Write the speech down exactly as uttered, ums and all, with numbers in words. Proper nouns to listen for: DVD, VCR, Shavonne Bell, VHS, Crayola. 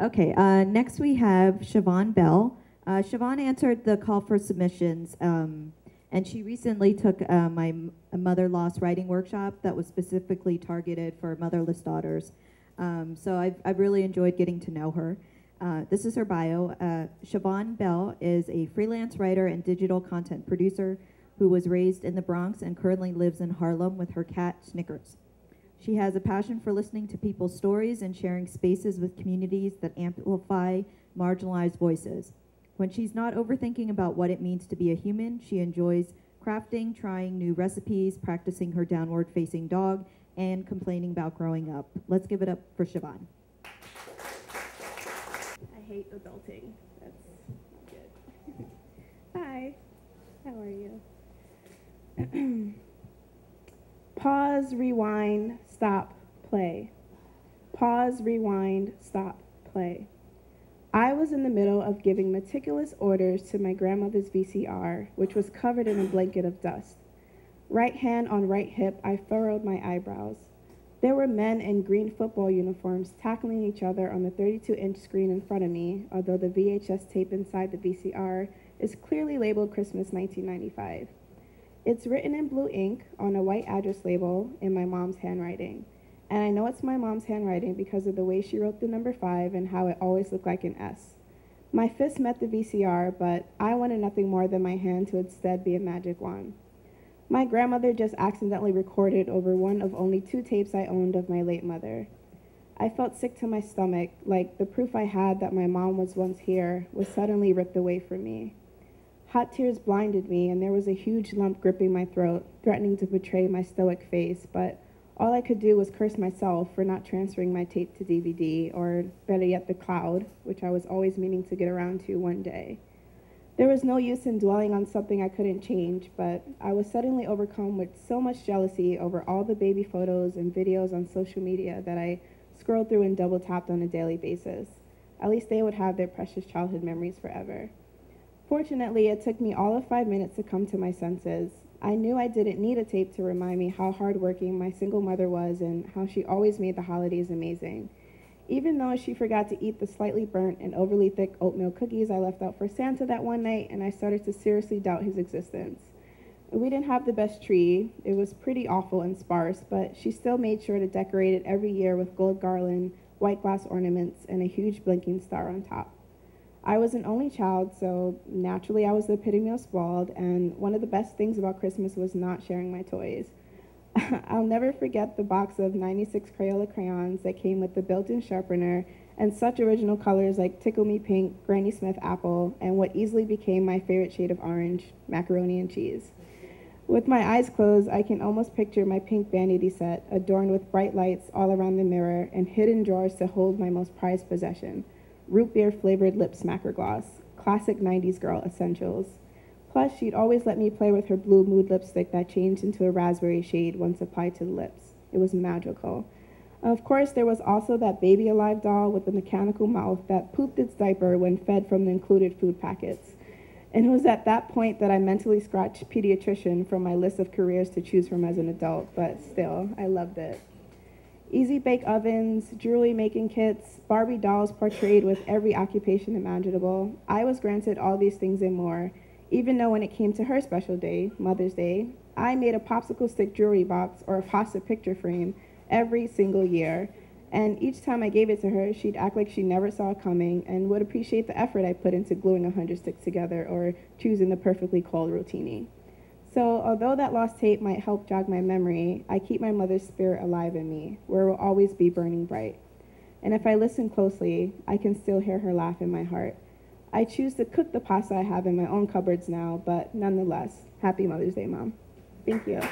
Okay, uh, next we have Shavonne Bell. Uh, Shavonne answered the call for submissions, um, and she recently took uh, my mother-loss writing workshop that was specifically targeted for motherless daughters. Um, so I've, I've really enjoyed getting to know her. Uh, this is her bio. Uh, Shavonne Bell is a freelance writer and digital content producer who was raised in the Bronx and currently lives in Harlem with her cat, Snickers. She has a passion for listening to people's stories and sharing spaces with communities that amplify marginalized voices. When she's not overthinking about what it means to be a human, she enjoys crafting, trying new recipes, practicing her downward-facing dog, and complaining about growing up. Let's give it up for Shavonne. I hate adulting. That's good. Hi, how are you? Pause, rewind, stop, play. Pause, rewind, stop, play. I was in the middle of giving meticulous orders to my grandmother's V C R, which was covered in a blanket of dust. Right hand on right hip, I furrowed my eyebrows. There were men in green football uniforms tackling each other on the thirty-two inch screen in front of me, although the V H S tape inside the V C R is clearly labeled Christmas nineteen ninety-five. It's written in blue ink on a white address label in my mom's handwriting. And I know it's my mom's handwriting because of the way she wrote the number five and how it always looked like an S. My fist met the V C R, but I wanted nothing more than my hand to instead be a magic wand. My grandmother just accidentally recorded over one of only two tapes I owned of my late mother. I felt sick to my stomach, like the proof I had that my mom was once here was suddenly ripped away from me. Hot tears blinded me, and there was a huge lump gripping my throat, threatening to betray my stoic face, but all I could do was curse myself for not transferring my tape to D V D, or better yet, the cloud, which I was always meaning to get around to one day. There was no use in dwelling on something I couldn't change, but I was suddenly overcome with so much jealousy over all the baby photos and videos on social media that I scrolled through and double-tapped on a daily basis. At least they would have their precious childhood memories forever. Fortunately, it took me all of five minutes to come to my senses. I knew I didn't need a tape to remind me how hardworking my single mother was and how she always made the holidays amazing. Even though she forgot to eat the slightly burnt and overly thick oatmeal cookies I left out for Santa that one night, and I started to seriously doubt his existence. We didn't have the best tree. It was pretty awful and sparse, but she still made sure to decorate it every year with gold garland, white glass ornaments, and a huge blinking star on top. I was an only child, so naturally I was the epitome of spoiled, and one of the best things about Christmas was not sharing my toys. I'll never forget the box of ninety-six Crayola crayons that came with the built-in sharpener and such original colors like Tickle Me Pink, Granny Smith Apple, and what easily became my favorite shade of orange, macaroni and cheese. With my eyes closed, I can almost picture my pink vanity set adorned with bright lights all around the mirror and hidden drawers to hold my most prized possession. Root beer flavored lip smacker gloss, classic nineties girl essentials. Plus, she'd always let me play with her blue mood lipstick that changed into a raspberry shade once applied to the lips. It was magical. Of course, there was also that baby alive doll with the mechanical mouth that pooped its diaper when fed from the included food packets. And it was at that point that I mentally scratched pediatrician from my list of careers to choose from as an adult, but still, I loved it. Easy bake ovens, jewelry making kits, Barbie dolls portrayed with every occupation imaginable. I was granted all these things and more, even though when it came to her special day, Mother's Day, I made a popsicle stick jewelry box or a pasta picture frame every single year. And each time I gave it to her, she'd act like she never saw it coming and would appreciate the effort I put into gluing a hundred sticks together or choosing the perfectly cold rotini. So although that lost tape might help jog my memory, I keep my mother's spirit alive in me, where it will always be burning bright. And if I listen closely, I can still hear her laugh in my heart. I choose to cook the pasta I have in my own cupboards now, but nonetheless, happy Mother's Day, Mom. Thank you.